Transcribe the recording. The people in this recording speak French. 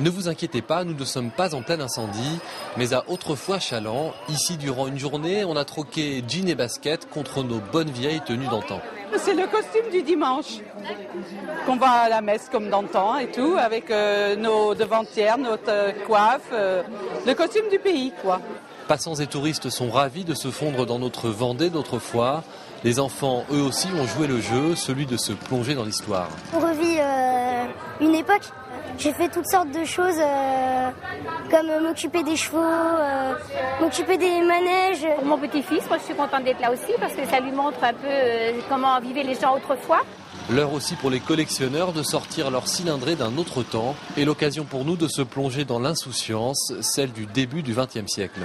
Ne vous inquiétez pas, nous ne sommes pas en plein incendie, mais à Autrefois Challans, ici durant une journée, on a troqué jeans et baskets contre nos bonnes vieilles tenues d'antan. C'est le costume du dimanche, qu'on va à la messe comme d'antan et tout, avec nos devantières, notre coiffe, le costume du pays quoi. Passants et touristes sont ravis de se fondre dans notre Vendée d'autrefois. Les enfants, eux aussi, ont joué le jeu, celui de se plonger dans l'histoire. On revit une époque. J'ai fait toutes sortes de choses, comme m'occuper des chevaux, m'occuper des manèges. Pour mon petit-fils, moi je suis contente d'être là aussi, parce que ça lui montre un peu comment vivaient les gens autrefois. L'heure aussi pour les collectionneurs de sortir leur cylindrée d'un autre temps, et l'occasion pour nous de se plonger dans l'insouciance, celle du début du XXe siècle.